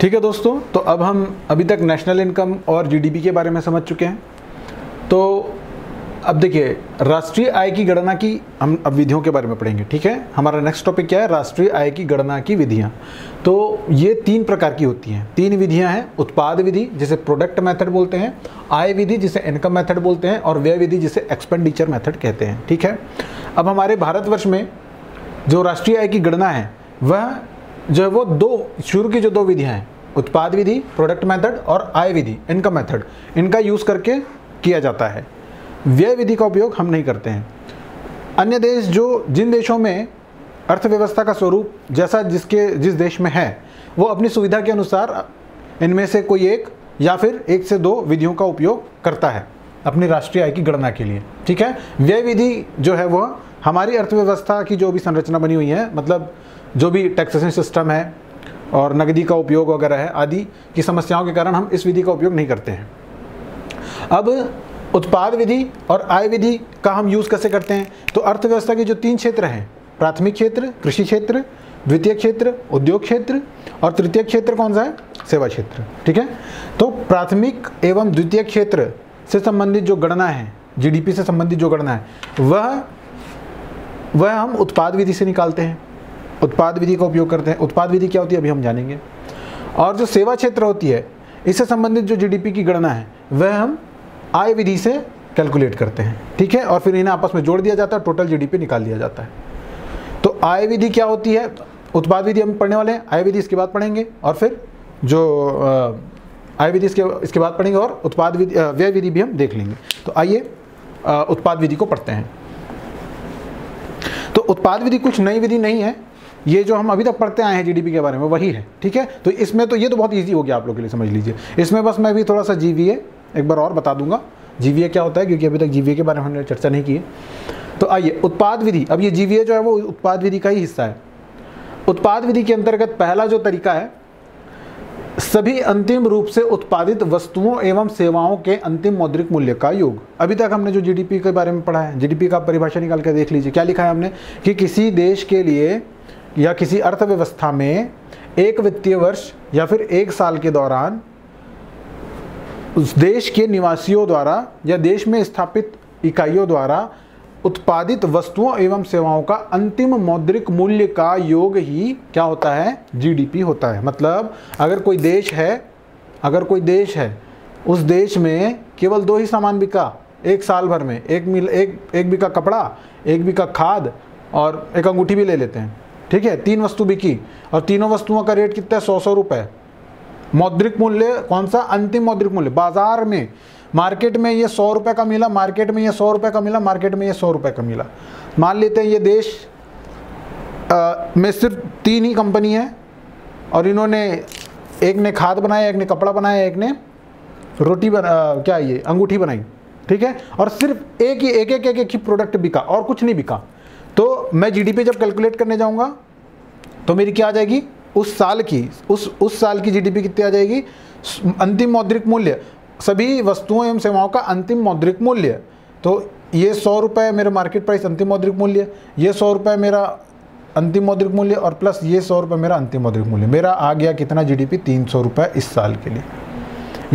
ठीक है दोस्तों, तो अब हम अभी तक नेशनल इनकम और जीडीपी के बारे में समझ चुके हैं। तो अब देखिए राष्ट्रीय आय की गणना की हम अब विधियों के बारे में पढ़ेंगे। ठीक है, हमारा नेक्स्ट टॉपिक क्या है? राष्ट्रीय आय की गणना की विधियाँ। तो ये तीन प्रकार की होती हैं, तीन विधियाँ हैं। उत्पाद विधि जिसे प्रोडक्ट मेथड बोलते हैं, आय विधि जिसे इनकम मेथड बोलते हैं, और व्यय विधि जिसे एक्सपेंडिचर मेथड कहते हैं। ठीक है, अब हमारे भारतवर्ष में जो राष्ट्रीय आय की गणना है वह जो है वो दो शुरू की जो दो विधियाँ हैं, उत्पाद विधि प्रोडक्ट मेथड और आय विधि इनकम मेथड, इनका यूज़ करके किया जाता है। व्यय विधि का उपयोग हम नहीं करते हैं। अन्य देश जो जिन देशों में अर्थव्यवस्था का स्वरूप जैसा जिस देश में है वो अपनी सुविधा के अनुसार इनमें से कोई एक या फिर एक से दो विधियों का उपयोग करता है अपनी राष्ट्रीय आय की गणना के लिए। ठीक है, व्यय विधि जो है वह हमारी अर्थव्यवस्था की जो भी संरचना बनी हुई है, मतलब जो भी टैक्सेशन सिस्टम है और नकदी का उपयोग वगैरह है आदि की समस्याओं के कारण हम इस विधि का उपयोग नहीं करते हैं। अब उत्पाद विधि और आय विधि का हम यूज़ कैसे करते हैं? तो अर्थव्यवस्था के जो तीन क्षेत्र हैं, प्राथमिक क्षेत्र कृषि क्षेत्र, द्वितीय क्षेत्र उद्योग क्षेत्र, और तृतीय क्षेत्र कौन सा है? सेवा क्षेत्र। ठीक है, तो प्राथमिक एवं द्वितीय क्षेत्र से संबंधित जो गणना है, जीडीपी से संबंधित जो गणना है, वह हम उत्पाद विधि से निकालते हैं, उत्पाद विधि का उपयोग करते हैं। उत्पाद विधि क्या होती है अभी हम जानेंगे। और जो सेवा क्षेत्र होती है, इससे संबंधित जो जीडीपी की गणना है वह हम आय विधि से कैलकुलेट करते हैं। ठीक है, और फिर इन्हें आपस में जोड़ दिया जाता है, टोटल जीडीपी निकाल दिया जाता है। तो आय विधि क्या होती है? उत्पाद विधि हम पढ़ने वाले हैं, आय विधि इसके बाद पढ़ेंगे, और फिर जो आय विधि इसके बाद पढ़ेंगे, और उत्पाद विधि व्यय विधि भी हम देख लेंगे। तो आइए उत्पाद विधि को पढ़ते हैं। तो उत्पाद विधि कुछ नई विधि नहीं है, ये जो हम अभी तक पढ़ते आए हैं जीडीपी के बारे में वही है। ठीक है, तो इसमें तो ये तो बहुत इजी हो गया आप लोग के लिए, समझ लीजिए। इसमें बस मैं भी थोड़ा सा जीवीए एक बार और बता दूंगा, जीवीए क्या होता है, क्योंकि अभी तक जीवीए के बारे में हमने चर्चा नहीं की है। तो आइए उत्पाद विधि, अब ये जीवीए जो है वो उत्पाद विधि का ही हिस्सा है। उत्पाद विधि के अंतर्गत पहला जो तरीका है, सभी अंतिम रूप से उत्पादित वस्तुओं एवं सेवाओं के अंतिम मौद्रिक मूल्य का योग। अभी तक हमने जो जीडीपी के बारे में पढ़ा है, जीडीपी का परिभाषा निकाल कर देख लीजिए क्या लिखा है हमने, कि किसी देश के लिए या किसी अर्थव्यवस्था में एक वित्तीय वर्ष या फिर एक साल के दौरान उस देश के निवासियों द्वारा या देश में स्थापित इकाइयों द्वारा उत्पादित वस्तुओं एवं सेवाओं का अंतिम मौद्रिक मूल्य का योग ही क्या होता है? जीडीपी होता है। मतलब अगर कोई देश है उस देश में केवल दो ही सामान बिका एक साल भर में, एक बिका कपड़ा, एक बिका खाद, और एक अंगूठी भी ले लेते हैं। ठीक है, तीन वस्तु बिकी और तीनों वस्तुओं का रेट कितना है? 100 रुपये। मौद्रिक मूल्य कौन सा? अंतिम मौद्रिक मूल्य। बाजार में, मार्केट में ये 100 रुपये का मिला, मार्केट में ये 100 रुपये का मिला, मार्केट में ये 100 रुपये का मिला। मान लेते हैं ये देश में सिर्फ 3 ही कंपनी है और इन्होंने, एक ने खाद बनाया, एक ने कपड़ा बनाया, एक ने अंगूठी बनाई। ठीक है, और सिर्फ एक ही प्रोडक्ट बिका और कुछ नहीं बिका। तो मैं जीडीपी जब कैलकुलेट करने जाऊंगा तो मेरी क्या आ जाएगी? उस साल की जीडीपी कितनी आ जाएगी? अंतिम मौद्रिक मूल्य, सभी वस्तुओं एवं सेवाओं का अंतिम मौद्रिक मूल्य। तो ये 100 रुपये मेरा मार्केट प्राइस अंतिम मौद्रिक मूल्य, ये 100 रुपये मेरा अंतिम मौद्रिक मूल्य, और प्लस ये 100 रुपये मेरा अंतिम मौद्रिक मूल्य। मेरा आ गया कितना जीडीपी? 300 रुपये इस साल के लिए।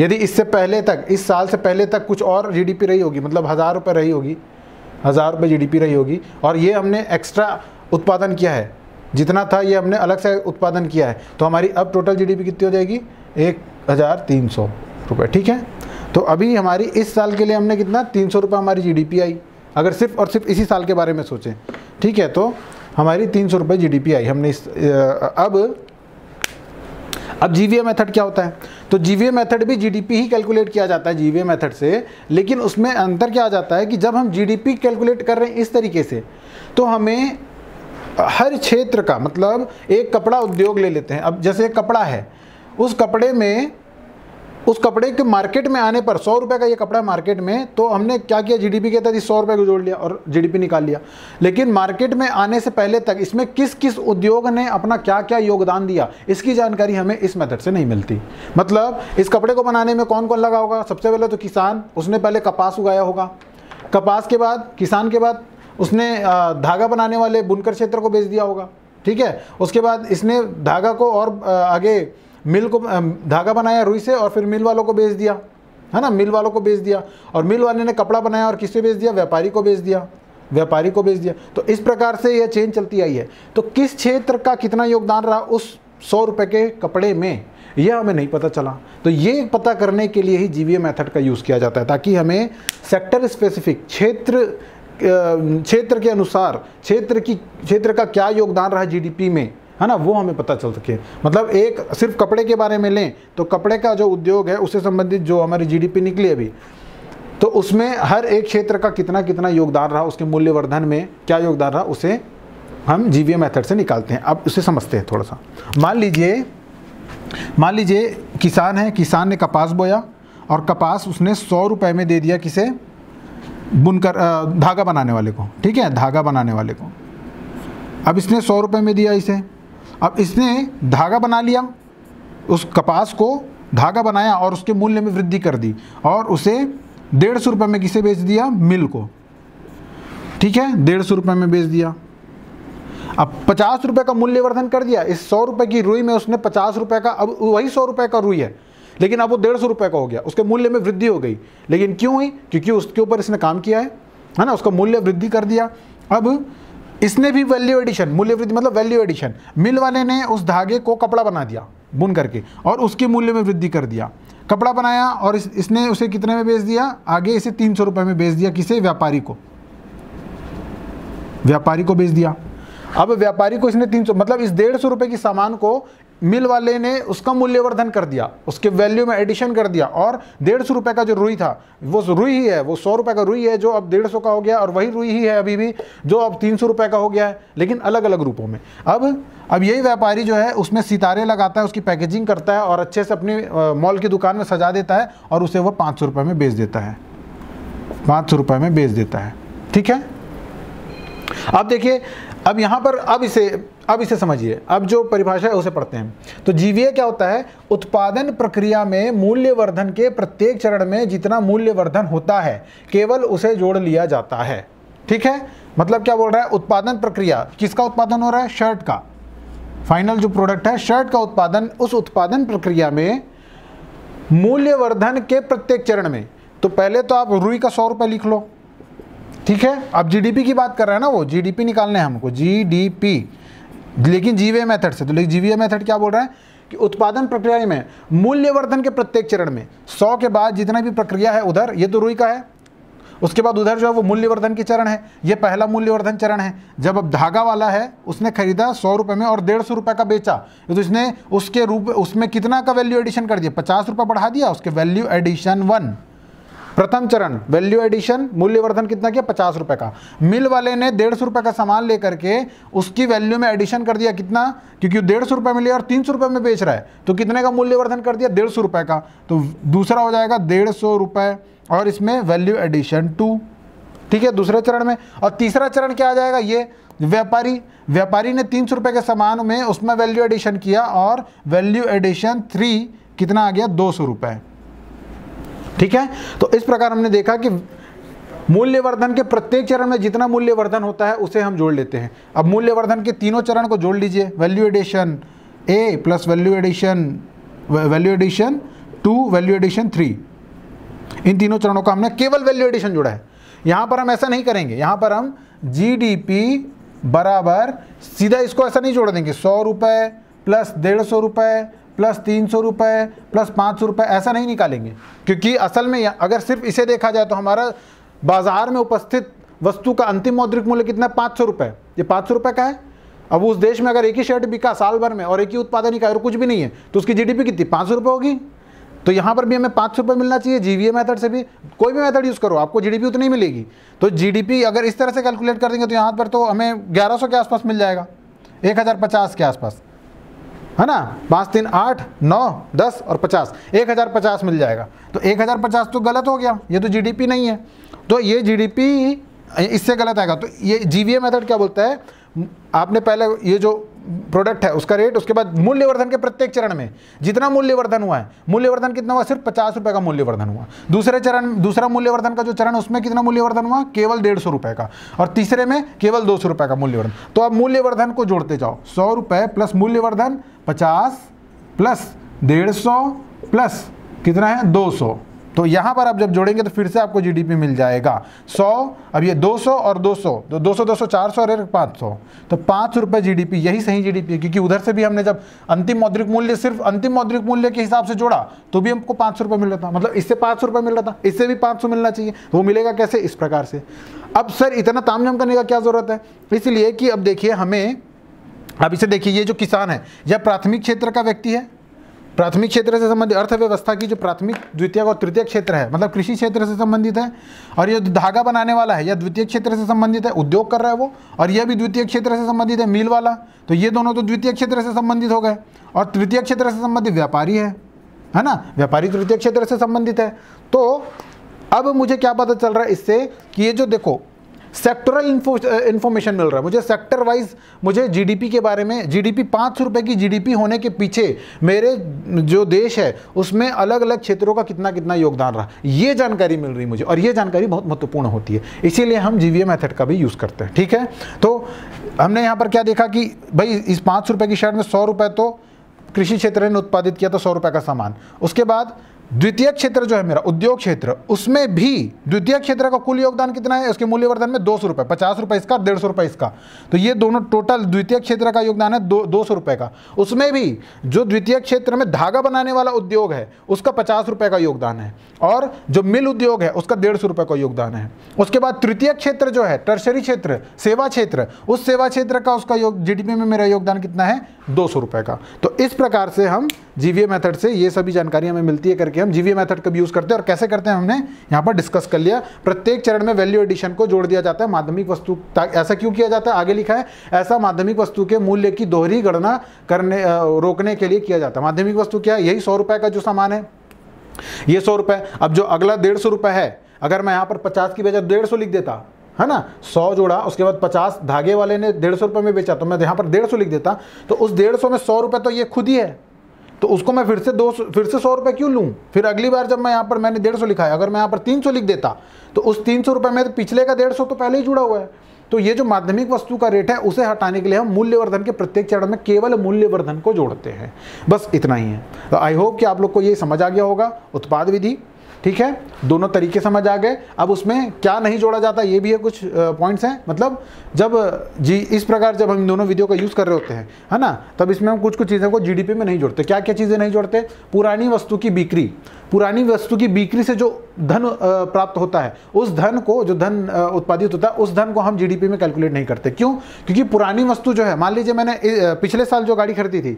यदि इससे पहले तक, इस साल से पहले तक कुछ और जीडीपी रही होगी, मतलब 1000 रुपये रही होगी, 1000 रुपये जीडीपी रही होगी, और ये हमने एक्स्ट्रा उत्पादन किया है, जितना था ये हमने अलग से उत्पादन किया है, तो हमारी अब टोटल जीडीपी कितनी हो जाएगी? 1300 रुपये। ठीक है, तो अभी हमारी इस साल के लिए हमने कितना? 300 रुपये हमारी जीडीपी आई, अगर सिर्फ और सिर्फ इसी साल के बारे में सोचें। ठीक है, तो हमारी 300 रुपये जीडीपी आई हमने अब जीवीए मेथड क्या होता है? तो जीवीए मेथड भी जीडीपी ही कैलकुलेट किया जाता है जीवीए मेथड से, लेकिन उसमें अंतर क्या आ जाता है कि जब हम जीडीपी कैलकुलेट कर रहे हैं इस तरीके से, तो हमें हर क्षेत्र का, मतलब एक कपड़ा उद्योग ले लेते हैं, अब जैसे एक कपड़ा है, उस कपड़े के मार्केट में आने पर 100 रुपये का ये कपड़ा मार्केट में, तो हमने क्या किया? जीडीपी के तहत 100 रुपये को जोड़ लिया और जीडीपी निकाल लिया। लेकिन मार्केट में आने से पहले तक इसमें किस किस उद्योग ने अपना क्या क्या योगदान दिया, इसकी जानकारी हमें इस मेथड से नहीं मिलती। मतलब इस कपड़े को बनाने में कौन कौन लगा होगा? सबसे पहले तो किसान, उसने पहले कपास उगाया होगा, कपास के बाद, किसान के बाद उसने धागा बनाने वाले बुनकर क्षेत्र को बेच दिया होगा। ठीक है, उसके बाद इसने धागा को और आगे मिल को धागा बनाया रुई से और फिर मिल वालों को बेच दिया, है ना, मिल वालों को बेच दिया। और मिल वाले ने कपड़ा बनाया और किसे बेच दिया, व्यापारी को बेच दिया, व्यापारी को बेच दिया। तो इस प्रकार से यह चेन चलती आई है। तो किस क्षेत्र का कितना योगदान रहा उस 100 रुपये के कपड़े में, यह हमें नहीं पता चला। तो ये पता करने के लिए ही जीवीए मेथड का यूज़ किया जाता है, ताकि हमें सेक्टर स्पेसिफिक, क्षेत्र के अनुसार क्षेत्र का क्या योगदान रहा जीडीपी में, है ना, वो हमें पता चल सके। मतलब एक सिर्फ कपड़े के बारे में लें तो कपड़े का जो उद्योग है उससे संबंधित जो हमारी जीडीपी निकली अभी, तो उसमें हर एक क्षेत्र का कितना कितना योगदान रहा, उसके मूल्यवर्धन में क्या योगदान रहा, उसे हम जीवीए मेथड से निकालते हैं। अब उसे समझते हैं थोड़ा सा। मान लीजिए किसान है, किसान ने कपास बोया और कपास उसने 100 रुपये में दे दिया किसे, बुनकर धागा बनाने वाले को, ठीक है, धागा बनाने वाले को। अब इसने 100 रुपये में दिया इसे। अब इसने धागा बना लिया, उस कपास को धागा बनाया और उसके मूल्य में वृद्धि कर दी और उसे 150 रुपये में किसे बेच दिया, मिल को, ठीक है, 150 रुपये में बेच दिया। अब 50 रुपये का मूल्यवर्धन कर दिया, इस 100 रुपये की रुई में उसने 50 रुपये का, अब वही 100 रुपये का रुई है लेकिन अब वो 150 रुपये का हो गया, उसके मूल्य में वृद्धि हो गई। लेकिन क्यों हुई, क्योंकि उसके ऊपर इसने काम किया है ना, उसका मूल्य वृद्धि कर दिया। अब इसने भी वैल्यू एडिशन, मूल्य वृद्धि मतलब वैल्यू एडिशन, मिल वाले ने उस धागे को कपड़ा बना दिया बुन करके और उसके मूल्य में वृद्धि कर दिया, कपड़ा बनाया और इसने उसे कितने में बेच दिया, आगे इसे 300 रुपये में बेच दिया, किसे, व्यापारी को बेच दिया। अब व्यापारी को इसने 300, मतलब इस 150 रुपये की सामान को मिल वाले ने उसका मूल्यवर्धन कर दिया, उसके वैल्यू में एडिशन कर दिया और 150 रुपये का जो रुई था वो रुई ही है, वो 100 रुपये का रुई है जो अब 150 का हो गया और वही रुई ही है अभी भी जो अब 300 रुपये का हो गया है, लेकिन अलग अलग रूपों में। अब यही व्यापारी जो है उसमें सितारे लगाता है, उसकी पैकेजिंग करता है और अच्छे से अपनी मॉल की दुकान में सजा देता है और उसे वह 500 रुपये में बेच देता है, 500 रुपये में बेच देता है, ठीक है। अब देखिए, अब यहाँ पर अब इसे समझिए, अब जो परिभाषा है उसे पढ़ते हैं। तो जीवीए क्या होता है, उत्पादन प्रक्रिया में मूल्यवर्धन के प्रत्येक चरण में जितना मूल्यवर्धन होता है केवल उसे जोड़ लिया जाता है, ठीक है। मतलब क्या बोल रहा है, उत्पादन प्रक्रिया, किसका उत्पादन हो रहा है, शर्ट का, फाइनल जो प्रोडक्ट है शर्ट का उत्पादन, उस उत्पादन प्रक्रिया में मूल्यवर्धन के प्रत्येक चरण में, तो पहले तो आप रुई का 100 रुपये लिख लो, ठीक है। अब जीडीपी की बात कर रहे हैं ना, वो जीडीपी निकालने हैं हमको, जीडीपी, लेकिन जीवीए मेथड से। तो लेकिन जीवीए मेथड क्या बोल रहा है कि उत्पादन प्रक्रिया में मूल्यवर्धन के प्रत्येक चरण में 100 के बाद जितना भी प्रक्रिया है, उधर ये तो रुई का है, उसके बाद उधर जो है वो मूल्यवर्धन के चरण है, ये पहला मूल्यवर्धन चरण है। जब अब धागा वाला है उसने खरीदा 100 रुपये में और 150 रुपये का बेचा, तो इसने उसके रूप उसमें कितना का वैल्यू एडिशन कर दिया, 50 रुपये बढ़ा दिया, उसके वैल्यू एडिशन 1, प्रथम चरण वैल्यू एडिशन, मूल्यवर्धन कितना किया, 50 रुपये का। मिल वाले ने 150 रुपये का सामान लेकर के उसकी वैल्यू में एडिशन कर दिया कितना, क्योंकि 150 रुपये में लिया और 300 रुपये में बेच रहा है, तो कितने का मूल्यवर्धन कर दिया, 150 रुपये का। तो दूसरा हो जाएगा 150 रुपये और इसमें वैल्यू एडिशन 2, ठीक है, दूसरे चरण में। और तीसरा चरण क्या आ जाएगा, ये व्यापारी ने 300 रुपये के सामान में उसमें वैल्यू एडिशन किया और वैल्यू एडिशन 3 कितना आ गया, 200 रुपये, ठीक है। तो इस प्रकार हमने देखा कि मूल्यवर्धन के प्रत्येक चरण में जितना मूल्यवर्धन होता है उसे हम जोड़ लेते हैं। अब मूल्यवर्धन के तीनों चरण को जोड़ लीजिए, value addition A plus value addition 2, value addition 3, इन तीनों चरणों का हमने केवल वैल्यू एडिशन जोड़ा है। यहाँ पर हम ऐसा नहीं करेंगे, यहाँ पर हम जीडीपी बराबर सीधा इसको ऐसा नहीं जोड़ देंगे, 100 रुपये प्लस 150 रुपये प्लस 300 रुपये प्लस 500 रुपये, ऐसा नहीं निकालेंगे, क्योंकि असल में अगर सिर्फ इसे देखा जाए तो हमारा बाजार में उपस्थित वस्तु का अंतिम मौद्रिक मूल्य कितना है, 500 रुपये, ये 500 रुपये का है। अब उस देश में अगर एक ही शर्ट बिका साल भर में और एक ही उत्पादन इकाई और कुछ भी नहीं है तो उसकी जीडीपी कितनी, 500 रुपये होगी। तो यहाँ पर भी हमें 500 रुपये मिलना चाहिए, जीवीए मेथड से भी, कोई भी मेथड यूज़ करो आपको जीडीपी उतनी मिलेगी। तो जीडीपी अगर इस तरह से कैलकुलेट कर देंगे तो यहाँ पर तो हमें 1100 के आसपास मिल जाएगा, 1050 के आसपास, है ना, 5, 3, 8, 9, 10 और 50, 1050 मिल जाएगा। तो 1050 तो गलत हो गया, ये तो जीडीपी नहीं है, तो ये जीडीपी इससे गलत आएगा। तो ये जीवीए मेथड क्या बोलता है, आपने पहले ये जो प्रोडक्ट है उसका रेट, उसके बाद मूल्यवर्धन के प्रत्येक चरण में जितना मूल्यवर्धन हुआ है, मूल्यवर्धन कितना हुआ, सिर्फ 50 रुपये का मूल्यवर्धन हुआ। दूसरा मूल्यवर्धन का जो चरण उसमें कितना मूल्यवर्धन हुआ, केवल 150 रुपये का, और तीसरे में केवल 200 रुपये का मूल्यवर्धन। तो आप मूल्यवर्धन को जोड़ते जाओ, 100 रुपये प्लस मूल्यवर्धन 50 प्लस 150 प्लस कितना है 200, तो यहाँ पर आप जब जोड़ेंगे तो फिर से आपको जीडीपी मिल जाएगा 100। अब ये 200 और 200 तो 200 200 400 और 500, तो ₹5 जीडीपी यही सही जीडीपी है, क्योंकि उधर से भी हमने जब अंतिम मौद्रिक मूल्य सिर्फ अंतिम मौद्रिक मूल्य के हिसाब से जोड़ा तो भी हमको ₹500 मिल रहा था, मतलब इससे ₹500 मिल रहा था, इससे भी 500 मिलना चाहिए, वो मिलेगा कैसे इस प्रकार से। अब सर इतना तामझाम करने का क्या ज़रूरत है, इसलिए कि अब देखिए हमें, अब इसे देखिए ये जो किसान है यह प्राथमिक क्षेत्र का व्यक्ति है, प्राथमिक क्षेत्र से संबंधित अर्थव्यवस्था की जो प्राथमिक द्वितीयक और तृतीयक क्षेत्र है मतलब कृषि क्षेत्र से संबंधित है, और ये धागा बनाने वाला है यह द्वितीयक क्षेत्र से संबंधित है, उद्योग कर रहा है वो, और यह भी द्वितीयक क्षेत्र से संबंधित है मिल वाला, तो ये दोनों तो द्वितीयक क्षेत्र से संबंधित हो गए, और तृतीयक क्षेत्र से संबंधित व्यापारी है ना, व्यापारी तृतीयक क्षेत्र से संबंधित है। तो अब मुझे क्या पता चल रहा है इससे कि ये जो देखो सेक्टरल इन्फॉर्मेशन मिल रहा है मुझे, सेक्टर वाइज मुझे जीडीपी के बारे में, जीडीपी ₹5 की जीडीपी होने के पीछे मेरे जो देश है उसमें अलग अलग क्षेत्रों का कितना कितना योगदान रहा, ये जानकारी मिल रही मुझे, और ये जानकारी बहुत महत्वपूर्ण होती है, इसीलिए हम जीवीए मेथड का भी यूज़ करते हैं। ठीक है, तो हमने यहाँ पर क्या देखा कि भाई इस ₹5 की शर्ट में ₹100 तो कृषि क्षेत्र ने उत्पादित किया, तो ₹100 का सामान। उसके बाद द्वितीय क्षेत्र जो है मेरा उद्योग क्षेत्र, उसमें भी द्वितीय क्षेत्र का कुल योगदान कितना है, उसके मूल्यवर्धन में ₹200, ₹50 इसका और ₹150 इसका, तो ये दोनों टोटल द्वितीय क्षेत्र का योगदान है ₹200 का। उसमें भी जो द्वितीय क्षेत्र में धागा बनाने वाला उद्योग है उसका ₹50 का योगदान है, और जो मिल उद्योग है उसका ₹150 का योगदान है। उसके बाद तृतीय क्षेत्र जो है टर्शरी क्षेत्र सेवा क्षेत्र, उस सेवा क्षेत्र का उसका जीडीपी में मेरा योगदान कितना है ₹200 का। तो इस प्रकार से हम जीवीए मेथड से ये सभी जानकारी हमें मिलती है करके हम जीवीए मेथड का भी यूज़ करते हैं, और कैसे करते हैं हमने यहाँ पर डिस्कस कर लिया। प्रत्येक चरण में वैल्यू एडिशन को जोड़ दिया जाता है माध्यमिक वस्तु, ऐसा क्यों किया जाता है आगे लिखा है, ऐसा माध्यमिक वस्तु के मूल्य की दोहरी गणना करने रोकने के लिए किया जाता है। माध्यमिक वस्तु क्या है, यही ₹100 का जो सामान है ये ₹100, अब जो अगला ₹150 है, अगर मैं यहाँ पर 50 की बजाय 150 लिख देता है ना, 100 जोड़ा उसके बाद 50 धागे वाले ने ₹150 में बेचा तो मैं यहाँ पर 150 लिख देता, तो उस 150 में ₹100 तो ये खुद ही है, तो उसको मैं फिर से ₹100 क्यों लूँ, फिर अगली बार जब मैं यहाँ पर मैंने 150 लिखा है, अगर मैं यहाँ पर 300 लिख देता तो उस ₹300 में तो पिछले का 150 तो पहले ही जुड़ा हुआ है। तो ये जो माध्यमिक वस्तु का रेट है उसे हटाने के लिए हम मूल्यवर्धन के प्रत्येक चरण में केवल मूल्यवर्धन को जोड़ते हैं, बस इतना ही है। तो आई होप कि आप लोग को ये समझ आ गया होगा, उत्पाद विधि ठीक है दोनों तरीके समझ आ गए। अब उसमें क्या नहीं जोड़ा जाता ये भी है, कुछ पॉइंट्स हैं, मतलब जब जी इस प्रकार जब हम दोनों वीडियो का यूज़ कर रहे होते हैं है ना, तब इसमें हम कुछ कुछ चीज़ों को जीडीपी में नहीं जोड़ते। क्या क्या चीज़ें नहीं जोड़ते, पुरानी वस्तु की बिक्री, पुरानी वस्तु की बिक्री से जो धन प्राप्त होता है उस धन को, जो धन उत्पादित होता है उस धन को हम जीडीपी में कैलकुलेट नहीं करते। क्यों, क्योंकि पुरानी वस्तु जो है, मान लीजिए मैंने पिछले साल जो गाड़ी खरीदी थी,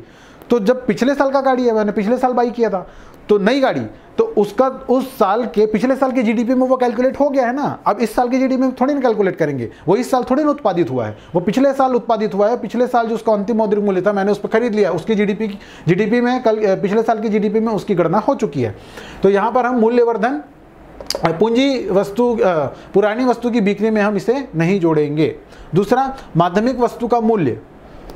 तो जब पिछले साल का गाड़ी है, मैंने पिछले साल बाई किया था तो नई गाड़ी, तो उसका उस साल के पिछले साल के जीडीपी में वो कैलकुलेट हो गया है ना। अब इस साल के जीडीपी में थोड़ी ना कैलकुलेट करेंगे, वो इस साल थोड़ी ना उत्पादित हुआ है, वो पिछले साल उत्पादित हुआ है। पिछले साल जो उसका अंतिम मौद्रिक मूल्य था मैंने उस पर खरीद लिया, उसकी जीडीपी में पिछले साल की जीडीपी में उसकी गणना हो चुकी है। तो यहाँ पर हम मूल्यवर्धन पूंजी वस्तु पुरानी वस्तु की बिक्री में हम इसे नहीं जोड़ेंगे। दूसरा, माध्यमिक वस्तु का मूल्य,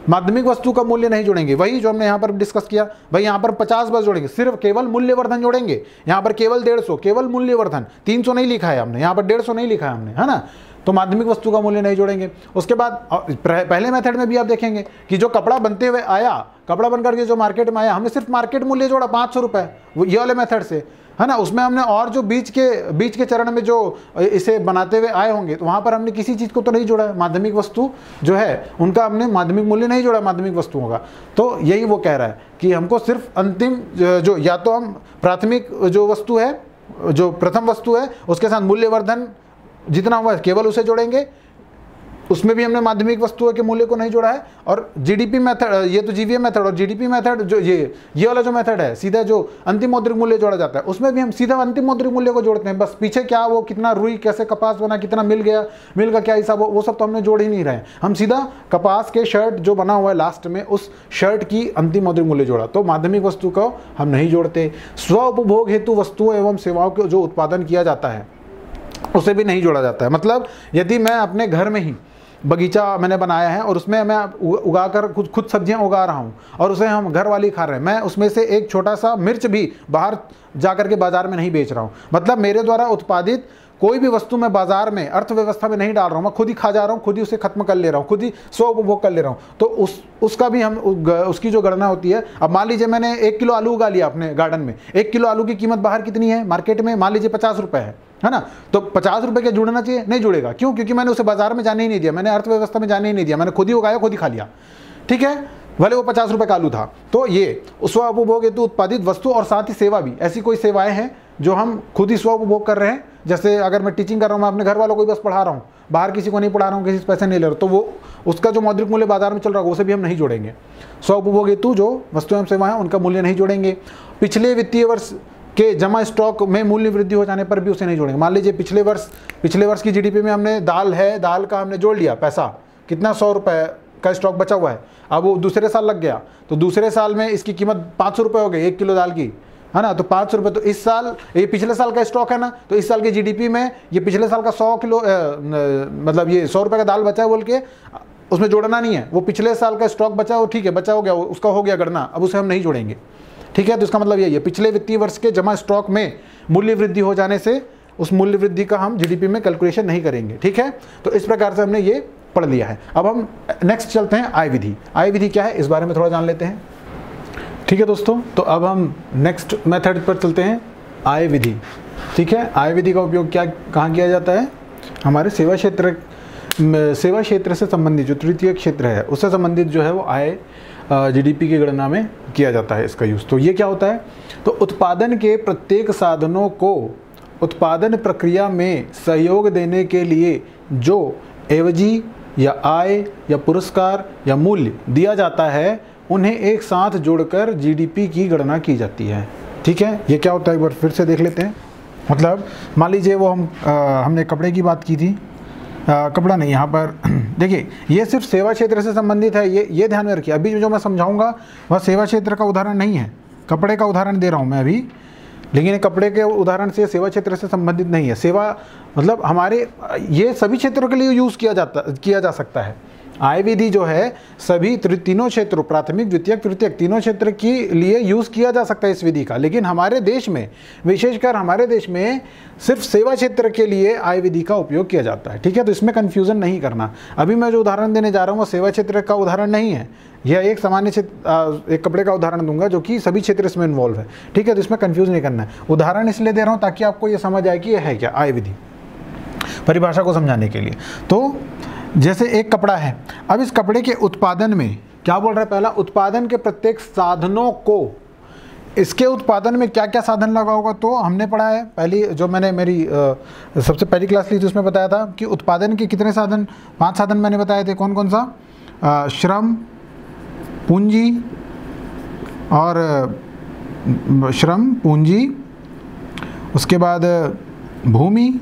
माध्यमिक वस्तु का मूल्य नहीं जोड़ेंगे, वही जो हमने यहाँ पर डिस्कस किया। भाई यहाँ पर 50 बस जोड़ेंगे, सिर्फ केवल मूल्यवर्धन जोड़ेंगे, यहाँ पर केवल 150 केवल मूल्यवर्धन, 300 नहीं लिखा है हमने, यहाँ पर 150 नहीं लिखा है हमने, है ना। तो माध्यमिक वस्तु का मूल्य नहीं जोड़ेंगे। उसके बाद पहले मेथड में भी आप देखेंगे कि जो कपड़ा बनते हुए आया, कपड़ा बनकर के जो मार्केट में आया, हमने सिर्फ मार्केट मूल्य जोड़ा ₹500 ये वाले मेथड से, है ना। उसमें हमने और जो बीच के चरण में जो इसे बनाते हुए आए होंगे तो वहाँ पर हमने किसी चीज़ को तो नहीं जोड़ा है, माध्यमिक वस्तु जो है उनका हमने माध्यमिक मूल्य नहीं जोड़ा माध्यमिक वस्तुओं का। तो यही वो कह रहा है कि हमको सिर्फ अंतिम जो या तो हम प्राथमिक जो वस्तु है, जो प्रथम वस्तु है, उसके साथ मूल्यवर्धन जितना हुआ है केवल उसे जोड़ेंगे, उसमें भी हमने माध्यमिक वस्तुओं के मूल्य को नहीं जोड़ा है। और जीडीपी मेथड, ये तो जीवीए मेथड, और जीडीपी मेथड जो ये वाला जो मेथड है सीधा जो अंतिम मौद्रिक मूल्य जोड़ा जाता है उसमें भी हम सीधा अंतिम मौद्रिक मूल्य को जोड़ते हैं, बस पीछे क्या वो कितना रुई, कैसे कपास बना, कितना मिल गया, मिल का क्या हिसाब, वो सब तो हमने जोड़ ही नहीं रहे। हम सीधा कपास के शर्ट जो बना हुआ है लास्ट में, उस शर्ट की अंतिम मौद्रिक मूल्य जोड़ा। तो माध्यमिक वस्तु को हम नहीं जोड़ते। स्व उपभोग हेतु वस्तुओं एवं सेवाओं के जो उत्पादन किया जाता है उसे भी नहीं जोड़ा जाता है। मतलब यदि मैं अपने घर में ही बगीचा मैंने बनाया है और उसमें मैं उगाकर खुद सब्जियां उगा रहा हूं और उसे हम घर वाले खा रहे हैं, मैं उसमें से एक छोटा सा मिर्च भी बाहर जाकर के बाजार में नहीं बेच रहा हूं। मतलब मेरे द्वारा उत्पादित कोई भी वस्तु मैं बाजार में अर्थव्यवस्था में नहीं डाल रहा हूँ, मैं खुद ही खा जा रहा हूँ, खुद ही उसे खत्म कर ले रहा हूँ, खुद ही सो उपभोग कर ले रहा हूँ। तो उसका भी हम उसकी जो गणना होती है। अब मान लीजिए मैंने 1 किलो आलू उगा लिया अपने गार्डन में, 1 किलो आलू की कीमत बाहर कितनी है मार्केट में, मान लीजिए 50 रुपये है ना। तो 50 रुपये क्या जुड़ना चाहिए? नहीं जुड़ेगा। क्यों? क्योंकि मैंने उसे बाजार में जाने ही नहीं दिया, मैंने अर्थव्यवस्था में जाने ही नहीं दिया, मैंने खुद ही उगाया, खुद ही खा लिया। ठीक है, भले वो 50 रुपये का आलू था। तो ये स्व उपभोग हेतु उत्पादित वस्तु और साथ ही सेवा भी, ऐसी कोई सेवाएं हैं जो हम खुद ही स्व उपभोग कर रहे हैं। जैसे अगर मैं टीचिंग कर रहा हूँ, मैं अपने घर वालों को ही बस पढ़ा रहा हूँ, बाहर किसी को नहीं पढ़ा रहा हूँ, किसी से पैसे नहीं ले रहा हूँ, तो वो उसका जो मौद्रिक मूल्य बाजार में चल रहा है उसे भी हम नहीं जोड़ेंगे। स्व उपभोग हेतु जो वस्तुएं एवं सेवाएं उनका मूल्य नहीं जोड़ेंगे। पिछले वित्तीय वर्ष के जमा स्टॉक में मूल्य वृद्धि हो जाने पर भी उसे नहीं जोड़ेंगे। मान लीजिए पिछले वर्ष की जीडीपी में हमने दाल का हमने जोड़ लिया पैसा, कितना 100 रुपये का स्टॉक बचा हुआ है। अब वो दूसरे साल लग गया, तो दूसरे साल में इसकी कीमत 500 रुपये हो गई 1 किलो दाल की, है ना। तो 500 रुपये, तो इस साल ये पिछले साल का स्टॉक है ना, तो इस साल के जीडीपी में ये पिछले साल का 100 किलो मतलब ये 100 रुपये का दाल बचा है बोल के उसमें जोड़ना नहीं है। वो पिछले साल का स्टॉक बचा हो, ठीक है, बचा हो गया, उसका हो गया गणना, अब उसे हम नहीं जोड़ेंगे। ठीक है, तो इसका मतलब यही है, पिछले वित्तीय वर्ष के जमा स्टॉक में मूल्य वृद्धि हो जाने से उस मूल्य वृद्धि का हम जीडीपी में कैलकुलेशन नहीं करेंगे। ठीक है, तो इस प्रकार से हमने ये पढ़ लिया है। अब हम नेक्स्ट चलते हैं आय विधि। आय विधि क्या है, इस बारे में थोड़ा जान लेते हैं। ठीक है दोस्तों, तो अब हम नेक्स्ट मेथड पर चलते हैं, आय विधि। ठीक है, आय विधि का उपयोग कहाँ किया जाता है? हमारे सेवा क्षेत्र से संबंधित जो तृतीय क्षेत्र है उससे संबंधित जो है वो आय जीडीपी की गणना में किया जाता है इसका यूज़। तो ये क्या होता है? तो उत्पादन के प्रत्येक साधनों को उत्पादन प्रक्रिया में सहयोग देने के लिए जो एवजी या आय या पुरस्कार या मूल्य दिया जाता है उन्हें एक साथ जोड़कर जीडीपी की गणना की जाती है। ठीक है, ये क्या होता है एक बार फिर से देख लेते हैं। मतलब मान लीजिए वो हमने कपड़े की बात की थी, कपड़ा नहीं, यहाँ पर देखिए ये सिर्फ सेवा क्षेत्र से संबंधित है, ये ध्यान में रखिए। अभी जो मैं समझाऊँगा वह सेवा क्षेत्र का उदाहरण नहीं है, कपड़े का उदाहरण दे रहा हूँ मैं अभी, लेकिन कपड़े के उदाहरण से सेवा क्षेत्र से संबंधित नहीं है। सेवा मतलब हमारे ये सभी क्षेत्रों के लिए यूज़ किया जा सकता है। आय विधि जो है सभी तीनों क्षेत्रों, प्राथमिक द्वितीयक तृतीयक, तीनों क्षेत्र के लिए यूज़ किया जा सकता है इस विधि का। लेकिन हमारे देश में, विशेषकर हमारे देश में सिर्फ सेवा क्षेत्र के लिए आय विधि का उपयोग किया जाता है। ठीक है, तो इसमें कन्फ्यूज़न नहीं करना। अभी मैं जो उदाहरण देने जा रहा हूँ वो सेवा क्षेत्र का उदाहरण नहीं है, यह एक सामान्य क्षेत्र, एक कपड़े का उदाहरण दूंगा जो कि सभी क्षेत्र इसमें इन्वॉल्व है। ठीक है, तो इसमें कन्फ्यूज़ नहीं करना है। उदाहरण इसलिए दे रहा हूँ ताकि आपको ये समझ आए कि यह है क्या, आय विधि परिभाषा को समझाने के लिए। तो जैसे एक कपड़ा है, अब इस कपड़े के उत्पादन में क्या बोल रहा है, पहला उत्पादन के प्रत्येक साधनों को, इसके उत्पादन में क्या क्या साधन लगा होगा तो हमने पढ़ा है पहली, जो मैंने मेरी सबसे पहली क्लास ली थी उसमें बताया था कि उत्पादन के कितने साधन, 5 साधन मैंने बताए थे। कौन कौन सा? श्रम, पूंजी और श्रम पूंजी, उसके बाद भूमि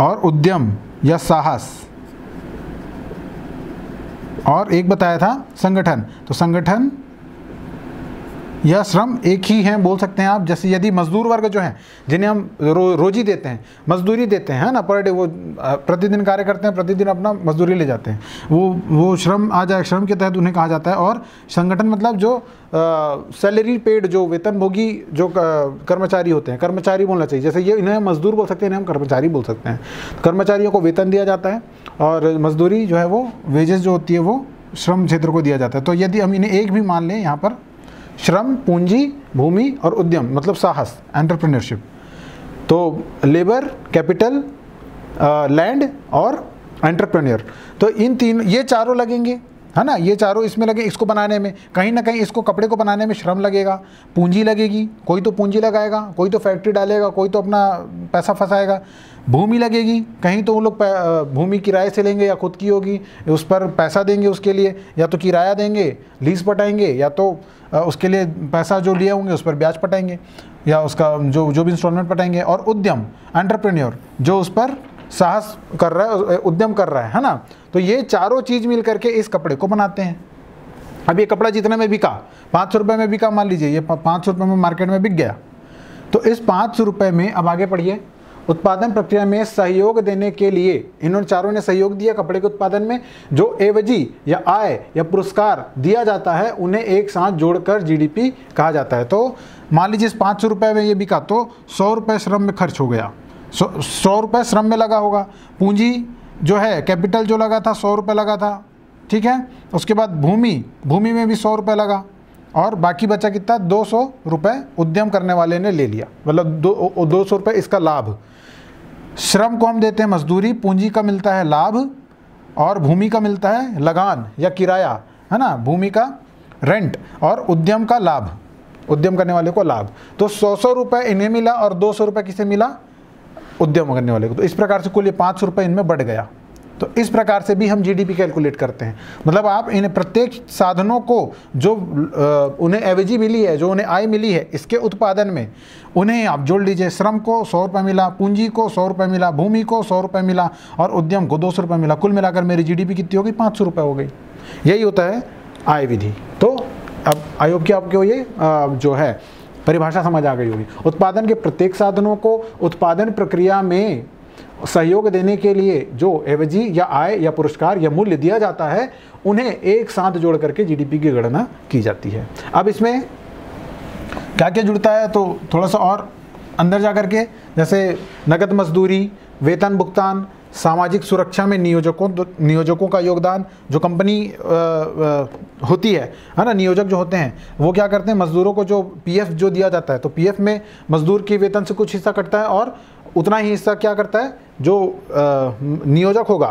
और उद्यम या साहस, और एक बताया था संगठन। तो संगठन या श्रम एक ही हैं बोल सकते हैं आप। जैसे यदि मजदूर वर्ग जो हैं, जिन्हें हम रोजी देते हैं, मजदूरी देते हैं ना, पर डे वो प्रतिदिन कार्य करते हैं, प्रतिदिन अपना मजदूरी ले जाते हैं, वो श्रम आ जाए, श्रम के तहत उन्हें कहा जाता है। और संगठन मतलब जो सैलरी पेड, जो वेतनभोगी जो कर्मचारी होते हैं, कर्मचारी बोलना चाहिए। जैसे ये इन्हें मजदूर बोल सकते हैं, इन्हें हम कर्मचारी बोल सकते हैं। कर्मचारियों को वेतन दिया जाता है और मजदूरी जो है वो वेजेस जो होती है वो श्रम क्षेत्र को दिया जाता है। तो यदि हम इन्हें एक भी मान लें यहाँ पर, श्रम पूंजी भूमि और उद्यम मतलब साहस एंटरप्रेन्योरशिप, तो लेबर कैपिटल लैंड और एंटरप्रेन्योर, तो इन तीन, ये चारों लगेंगे, है ना, ये चारों इसमें लगे। इसको बनाने में कहीं ना कहीं, इसको कपड़े को बनाने में श्रम लगेगा, पूंजी लगेगी, कोई तो पूंजी लगाएगा, कोई तो फैक्ट्री डालेगा, कोई तो अपना पैसा फंसाएगा। भूमि लगेगी, कहीं तो वो लोग भूमि किराए से लेंगे या खुद की होगी, उस पर पैसा देंगे उसके लिए, या तो किराया देंगे, लीज पटाएंगे, या तो उसके लिए पैसा जो लिए होंगे उस पर ब्याज पटाएंगे, या उसका जो भी इंस्टॉलमेंट पटाएंगे। और उद्यम एंटरप्रेन्योर, जो उस पर साहस कर रहा है, उद्यम कर रहा है ना। तो ये चारों चीज़ मिल करके इस कपड़े को बनाते हैं। अब ये कपड़ा जितने में बिका, 500 रुपये में बिका, मान लीजिए ये 500 रुपये में मार्केट में बिक गया, तो इस 500 रुपये में, अब आगे पढ़िए, उत्पादन प्रक्रिया में सहयोग देने के लिए इन्होंने चारों ने सहयोग दिया। कपड़े के उत्पादन में जो एवजी या आय या पुरस्कार दिया जाता है उन्हें एक साथ जोड़कर जीडीपी कहा जाता है। तो मान लीजिए 500 रुपये में ये बिका तो 100 रुपये श्रम में खर्च हो गया, 100 रुपये श्रम में लगा होगा। पूंजी जो है कैपिटल जो लगा था 100 रुपये लगा था, ठीक है। उसके बाद भूमि में भी 100 रुपये लगा और बाकी बचा कितना 200 रुपये उद्यम करने वाले ने ले लिया, मतलब 200 रुपये इसका लाभ। श्रम को हम देते हैं मजदूरी, पूंजी का मिलता है लाभ और भूमि का मिलता है लगान या किराया, है ना, भूमि का रेंट और उद्यम का लाभ, उद्यम करने वाले को लाभ। तो 100 रुपये इन्हें मिला और 200 रुपये किसे मिला, उद्यम करने वाले को। तो इस प्रकार से कुल ये 500 रुपये इनमें बढ़ गया। तो इस प्रकार से भी हम जीडीपी कैलकुलेट करते हैं, मतलब आप इन प्रत्येक साधनों को जो उन्हें एवजी मिली है, जो उन्हें आय मिली है इसके उत्पादन में, उन्हें आप जोड़ लीजिए। श्रम को 100 रुपये मिला, पूंजी को 100 रुपये मिला, भूमि को 100 रुपये मिला और उद्यम को 200 रुपये मिला। कुल मिलाकर मेरी जीडीपी कितनी हो गई, 500 रुपये हो गई। यही होता है आय विधि। तो अब आयोग की आपको ये जो है परिभाषा समझ आ गई होगी। उत्पादन के प्रत्येक साधनों को उत्पादन प्रक्रिया में सहयोग देने के लिए जो एवजी या आय या पुरस्कार या मूल्य दिया जाता है उन्हें एक साथ जोड़ करके जीडीपी की गणना की जाती है। अब इसमें क्या क्या जुड़ता है तो थोड़ा सा और अंदर जा करके, जैसे नकद मजदूरी, वेतन भुगतान, सामाजिक सुरक्षा में नियोजकों का योगदान। जो कंपनी होती है ना, नियोजक जो होते हैं वो क्या करते हैं, मजदूरों को जो पीएफ जो दिया जाता है तो पीएफ में मजदूर के वेतन से कुछ हिस्सा कटता है और उतना ही हिस्सा क्या करता है जो नियोजक होगा,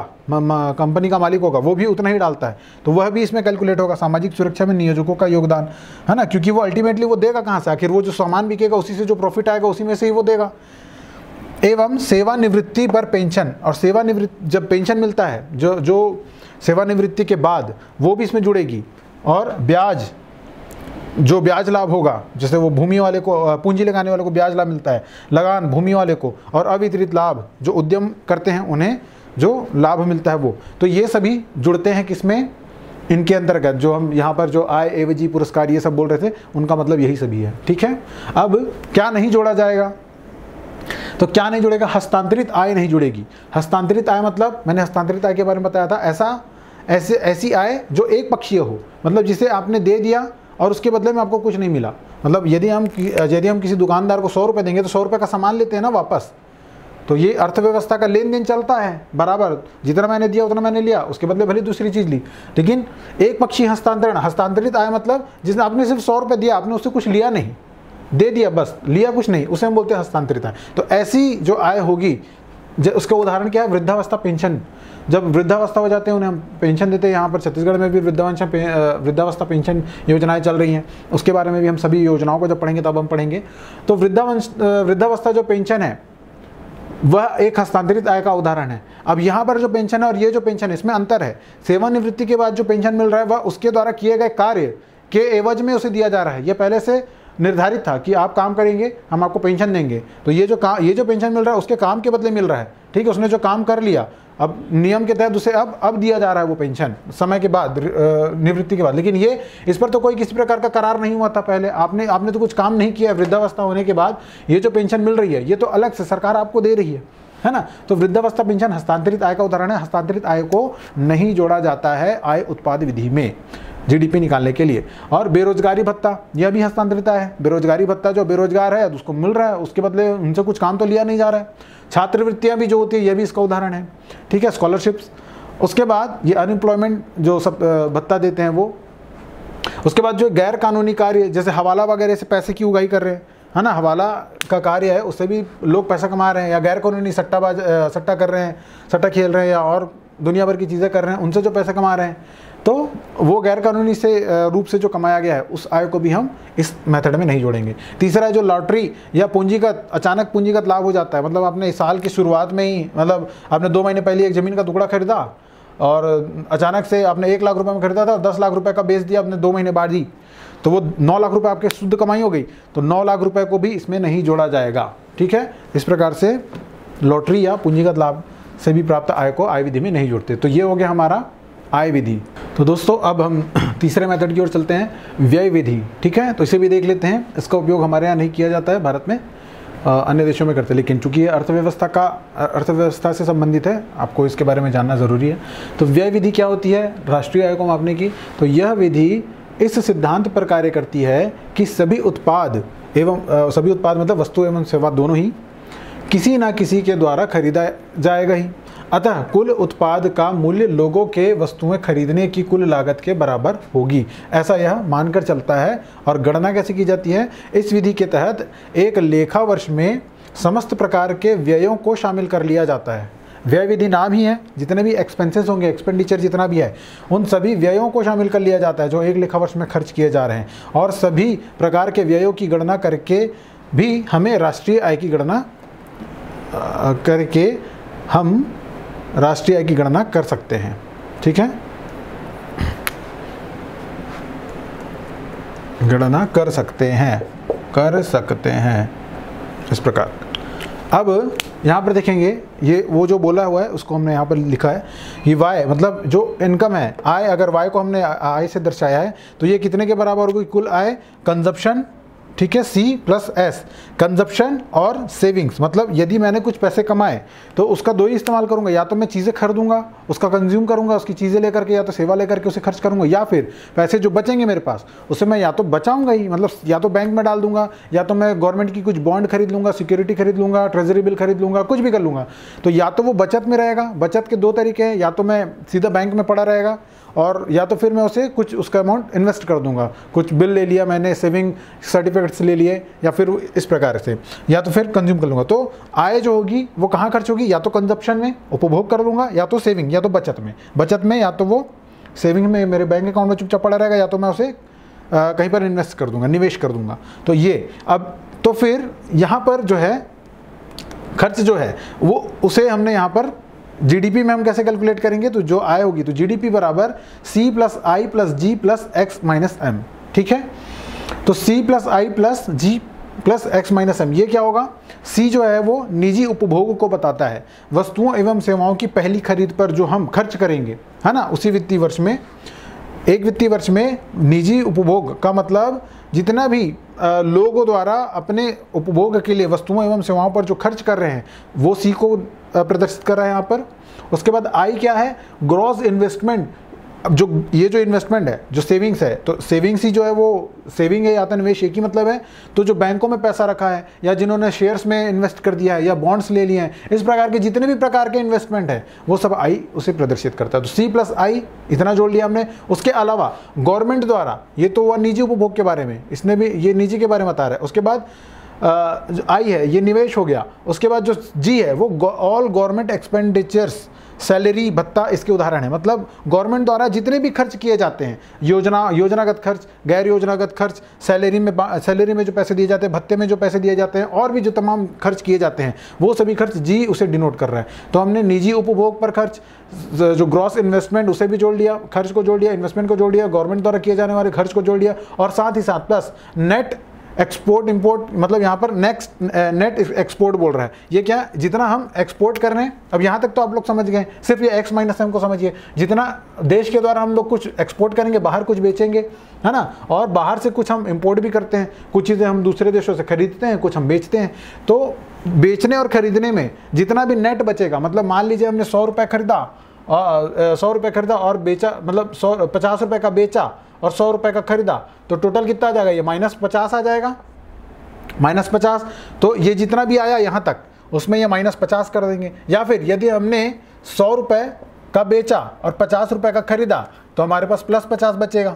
कंपनी का मालिक होगा, वो भी उतना ही डालता है। तो वह भी इसमें कैलकुलेट होगा, सामाजिक सुरक्षा में नियोजकों का योगदान, है ना, क्योंकि वो अल्टीमेटली वो देगा कहाँ से, आखिर वो जो सामान बिकेगा उसी से जो प्रॉफिट आएगा उसी में से ही वो देगा। एवं सेवानिवृत्ति पर पेंशन, और सेवानिवृत्ति जब पेंशन मिलता है जो सेवानिवृत्ति के बाद वो भी इसमें जुड़ेगी। और ब्याज, जो ब्याज लाभ होगा, जैसे वो भूमि वाले को, पूंजी लगाने वाले को ब्याज लाभ मिलता है, लगान भूमि वाले को, और अवितरित लाभ जो उद्यम करते हैं उन्हें जो लाभ मिलता है वो, तो ये सभी जुड़ते हैं किसमें, इनके अंतर्गत। जो हम यहाँ पर जो आय, एवजी, पुरस्कार ये सब बोल रहे थे उनका मतलब यही सभी है, ठीक है। अब क्या नहीं जोड़ा जाएगा तो क्या नहीं जुड़ेगा, हस्तांतरित आय नहीं जुड़ेगी। हस्तांतरित आय मतलब मैंने हस्तांतरित आय के बारे में बताया था, ऐसी आय जो एक पक्षीय हो, मतलब जिसे आपने दे दिया और उसके बदले में आपको कुछ नहीं मिला। मतलब यदि हम किसी दुकानदार को 100 रुपये देंगे तो 100 रुपये का सामान लेते हैं ना वापस, तो ये अर्थव्यवस्था का लेन देन चलता है बराबर, जितना मैंने दिया उतना मैंने लिया, उसके बदले भले दूसरी चीज़ ली। लेकिन एक पक्षीय हस्तांतरण, हस्तांतरित आय मतलब जिसने आपने सिर्फ 100 रुपये दिया, आपने उससे कुछ लिया नहीं, दे दिया बस, लिया कुछ नहीं, उसे हम बोलते हैं हस्तांतरित आय। तो ऐसी जो आय होगी, उसका उदाहरण क्या है, वृद्धावस्था पेंशन। जब वृद्धावस्था हो जाते हैं उन्हें हम पेंशन देते हैं। यहाँ पर छत्तीसगढ़ में भी वृद्धावस्था पेंशन योजनाएं चल रही हैं, उसके बारे में भी हम सभी योजनाओं को जब पढ़ेंगे तब हम पढ़ेंगे। तो वृद्धावस्था जो पेंशन है वह एक हस्तांतरित आय का उदाहरण है। अब यहाँ पर जो पेंशन है और ये जो पेंशन है इसमें अंतर है। सेवानिवृत्ति के बाद जो पेंशन मिल रहा है वह उसके द्वारा किए गए कार्य के एवज में उसे दिया जा रहा है। यह पहले से निर्धारित था कि आप काम करेंगे हम आपको पेंशन देंगे, तो ये जो पेंशन मिल रहा है उसके काम के बदले मिल रहा है, ठीक है। उसने जो काम कर लिया, अब नियम के तहत उसे अब दिया जा रहा है वो पेंशन समय के बाद, निवृत्ति के बाद। लेकिन ये इस पर तो कोई किसी प्रकार का करार नहीं हुआ था पहले, आपने तो कुछ काम नहीं किया। वृद्धावस्था होने के बाद ये जो पेंशन मिल रही है ये तो अलग से सरकार आपको दे रही है ना। तो वृद्धावस्था पेंशन हस्तांतरित आय का उदाहरण है। हस्तांतरित आय को नहीं जोड़ा जाता है आय उत्पाद विधि में जीडीपी निकालने के लिए। और बेरोजगारी भत्ता, यह भी हस्तांतरित आय है। बेरोजगारी भत्ता, जो बेरोजगार है उसको मिल रहा है, उसके बदले उनसे कुछ काम तो लिया नहीं जा रहा है। छात्रवृत्तियां भी जो होती है यह भी इसका उदाहरण है, ठीक है, स्कॉलरशिप्स। उसके बाद ये अनएम्प्लॉयमेंट जो सब भत्ता देते हैं वो। उसके बाद जो गैर कानूनी कार्य जैसे हवाला वगैरह से पैसे की उगाही कर रहे हैं, है ना, हवाला का कार्य है, उससे भी लोग पैसा कमा रहे हैं, या गैर कानूनी सट्टा कर रहे हैं, सट्टा खेल रहे हैं या और दुनिया भर की चीज़ें कर रहे हैं, उनसे जो पैसा कमा रहे हैं, तो वो गैरकानूनी से रूप से जो कमाया गया है उस आय को भी हम इस मेथड में नहीं जोड़ेंगे। तीसरा है जो लॉटरी या पूंजीगत, अचानक पूंजीगत लाभ हो जाता है, मतलब आपने इस साल की शुरुआत में ही, मतलब आपने 2 महीने पहले एक ज़मीन का टुकड़ा खरीदा और अचानक से आपने 1 लाख रुपए में खरीदा था, 10 लाख रुपए का बेच दिया आपने 2 महीने बाद ही, तो वो 9 लाख रुपए आपके शुद्ध कमाई हो गई। तो 9 लाख रुपए को भी इसमें नहीं जोड़ा जाएगा, ठीक है। इस प्रकार से लॉटरी या पूंजीगत लाभ से भी प्राप्त आय को आय विधि में नहीं जोड़ते। तो ये हो गया हमारा आय विधि। तो दोस्तों अब हम तीसरे मेथड की ओर चलते हैं, व्यय विधि, ठीक है। तो इसे भी देख लेते हैं। इसका उपयोग हमारे यहाँ नहीं किया जाता है भारत में। अन्य देशों में करते हैं, लेकिन चूंकि ये अर्थव्यवस्था से संबंधित है, आपको इसके बारे में जानना ज़रूरी है। तो व्यय विधि क्या होती है राष्ट्रीय आय को मापने की? तो यह विधि इस सिद्धांत पर कार्य करती है कि सभी उत्पाद मतलब वस्तु एवं सेवा दोनों ही किसी ना किसी के द्वारा खरीदा जाएगा ही, अतः कुल उत्पाद का मूल्य लोगों के वस्तुएं खरीदने की कुल लागत के बराबर होगी, ऐसा यह मानकर चलता है। और गणना कैसे की जाती है? इस विधि के तहत एक लेखा वर्ष में समस्त प्रकार के व्ययों को शामिल कर लिया जाता है। व्यय विधि नाम ही है, जितने भी एक्सपेंसेस होंगे, एक्सपेंडिचर जितना भी है, उन सभी व्ययों को शामिल कर लिया जाता है जो एक लेखा वर्ष में खर्च किए जा रहे हैं, और सभी प्रकार के व्ययों की गणना करके भी हमें राष्ट्रीय आय की गणना कर सकते हैं। ठीक है, गणना कर सकते हैं इस प्रकार। अब यहाँ पर देखेंगे, ये वो जो बोला हुआ है उसको हमने यहाँ पर लिखा है। ये वाय मतलब जो इनकम है, आय, अगर वाय को हमने आय से दर्शाया है तो ये कितने के बराबर होगी? कुल आय कंजप्शन, ठीक है, C+S, कंजप्शन और सेविंग्स। मतलब यदि मैंने कुछ पैसे कमाए तो उसका दो ही इस्तेमाल करूंगा, या तो मैं चीज़ें खरीदूंगा, उसका कंज्यूम करूंगा, उसकी चीज़ें लेकर के, या तो सेवा लेकर के उसे खर्च करूंगा, या फिर पैसे जो बचेंगे मेरे पास उसे मैं या तो बचाऊंगा ही, मतलब या तो बैंक में डाल दूंगा, या तो मैं गवर्नमेंट की कुछ बॉन्ड खरीद लूँगा, सिक्योरिटी खरीद लूँगा, ट्रेजरी बिल खरीद लूँगा, कुछ भी कर लूँगा। तो या तो वो बचत में रहेगा। बचत के दो तरीके हैं, या तो मैं सीधा बैंक में पड़ा रहेगा, और या तो फिर मैं उसे कुछ उसका अमाउंट इन्वेस्ट कर दूंगा, कुछ बिल ले लिया मैंने, सेविंग सर्टिफिकेट्स ले लिए, या फिर इस प्रकार से, या तो फिर कंज्यूम कर लूँगा। तो आय जो होगी वो कहाँ खर्च होगी? या तो कंजप्शन में उपभोग कर लूँगा, या तो सेविंग, या तो बचत में, या तो वो सेविंग में मेरे बैंक अकाउंट में चुपचाप पड़ा रहेगा, या तो मैं उसे कहीं पर इन्वेस्ट कर दूँगा, निवेश कर दूँगा। तो ये अब तो फिर यहाँ पर जो है खर्च जो है वो उसे हमने यहाँ पर जीडीपी में हम कैसे कैलकुलेट करेंगे? तो जो आय होगी, तो जीडीपी बराबर C+I+G+X-M, ठीक है। तो C+I+G+X-M, ये क्या होगा? C जो है वो निजी उपभोग को बताता है, वस्तुओं एवं सेवाओं की पहली खरीद पर जो हम खर्च करेंगे, है ना, उसी वित्तीय वर्ष में। एक वित्तीय वर्ष में निजी उपभोग का मतलब जितना भी लोगों द्वारा अपने उपभोग के लिए वस्तुओं एवं सेवाओं पर जो खर्च कर रहे हैं, वो सी को प्रदर्शित कर रहा है यहाँ पर। उसके बाद आई क्या है? Gross investment. अब जो ये जो इन्वेस्टमेंट है, जो सेविंग्स है, तो सेविंग्स ही जो है वो सेविंग है या तो निवेश, एक ही मतलब है। तो जो बैंकों में पैसा रखा है, या जिन्होंने शेयर्स में इन्वेस्ट कर दिया है, या बॉन्ड्स ले लिए हैं, इस प्रकार के जितने भी प्रकार के इन्वेस्टमेंट है वो सब आई उसे प्रदर्शित करता है। तो C+I इतना जोड़ लिया हमने। उसके अलावा गवर्नमेंट द्वारा, ये तो वह निजी उपभोग के बारे में, इसने भी ये निजी के बारे में बता रहा है। उसके बाद जो आई है ये निवेश हो गया। उसके बाद जो जी है वो ऑल गवर्नमेंट एक्सपेंडिचर्स, सैलरी, भत्ता, इसके उदाहरण है। मतलब गवर्नमेंट द्वारा जितने भी खर्च किए जाते हैं, योजनागत खर्च, गैर योजनागत खर्च, सैलरी में जो पैसे दिए जाते हैं, भत्ते में जो पैसे दिए जाते हैं, और भी जो तमाम खर्च किए जाते हैं, वो सभी खर्च जी उसे डिनोट कर रहा है। तो हमने निजी उपभोग पर खर्च, जो ग्रॉस इन्वेस्टमेंट, उसे भी जोड़ लिया, खर्च को जोड़ लिया, इन्वेस्टमेंट को जोड़ लिया, गवर्नमेंट द्वारा किए जाने वाले खर्च को जोड़ लिया, और साथ ही साथ प्लस नेट एक्सपोर्ट इंपोर्ट, मतलब यहाँ पर नेट एक्सपोर्ट बोल रहा है। ये क्या? जितना हम एक्सपोर्ट कर रहे हैं। अब यहाँ तक तो आप लोग समझ गए, सिर्फ ये X-M को समझिए। जितना देश के द्वारा हम लोग कुछ एक्सपोर्ट करेंगे, बाहर कुछ बेचेंगे, है ना, और बाहर से कुछ हम इंपोर्ट भी करते हैं, कुछ चीज़ें हम दूसरे देशों से खरीदते हैं, कुछ हम बेचते हैं। तो बेचने और खरीदने में जितना भी नेट बचेगा, मतलब मान लीजिए हमने 100 रुपये खरीदा, 100 रुपये खरीदा और बेचा, मतलब 50 रुपये का बेचा और 100 रुपये का खरीदा, तो टोटल कितना आ जाएगा? ये -50 आ जाएगा, -50। तो ये जितना भी आया यहाँ तक, उसमें ये -50 कर देंगे। या फिर यदि हमने 100 रुपये का बेचा और 50 रुपये का खरीदा, तो हमारे पास +50 बचेगा।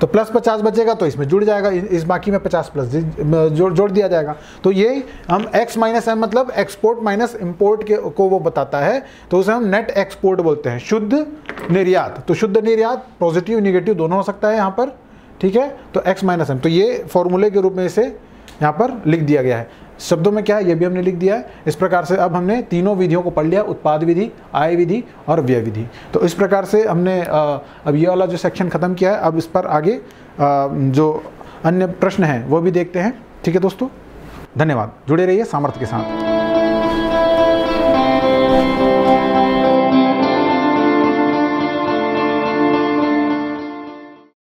तो +50 बचेगा तो इसमें जुड़ जाएगा, इस बाकी में 50+ जोड़ दिया जाएगा। तो ये हम X-M मतलब एक्सपोर्ट माइनस इम्पोर्ट के को वो बताता है, तो उसे हम नेट एक्सपोर्ट बोलते हैं। शुद्ध निर्यात, तो शुद्ध निर्यात पॉजिटिव निगेटिव दोनों हो सकता है यहाँ पर, ठीक है। तो X-M, तो ये फॉर्मूले के रूप में इसे यहाँ पर लिख दिया गया है। शब्दों में क्या है, ये भी हमने लिख दिया है। इस प्रकार से अब हमने तीनों विधियों को पढ़ लिया, उत्पाद विधि, आय विधि और व्यय विधि। तो इस प्रकार से हमने अब ये वाला जो सेक्शन ख़त्म किया है। अब इस पर आगे जो अन्य प्रश्न हैं वो भी देखते हैं, ठीक है दोस्तों। धन्यवाद, जुड़े रहिए सामर्थ्य के साथ।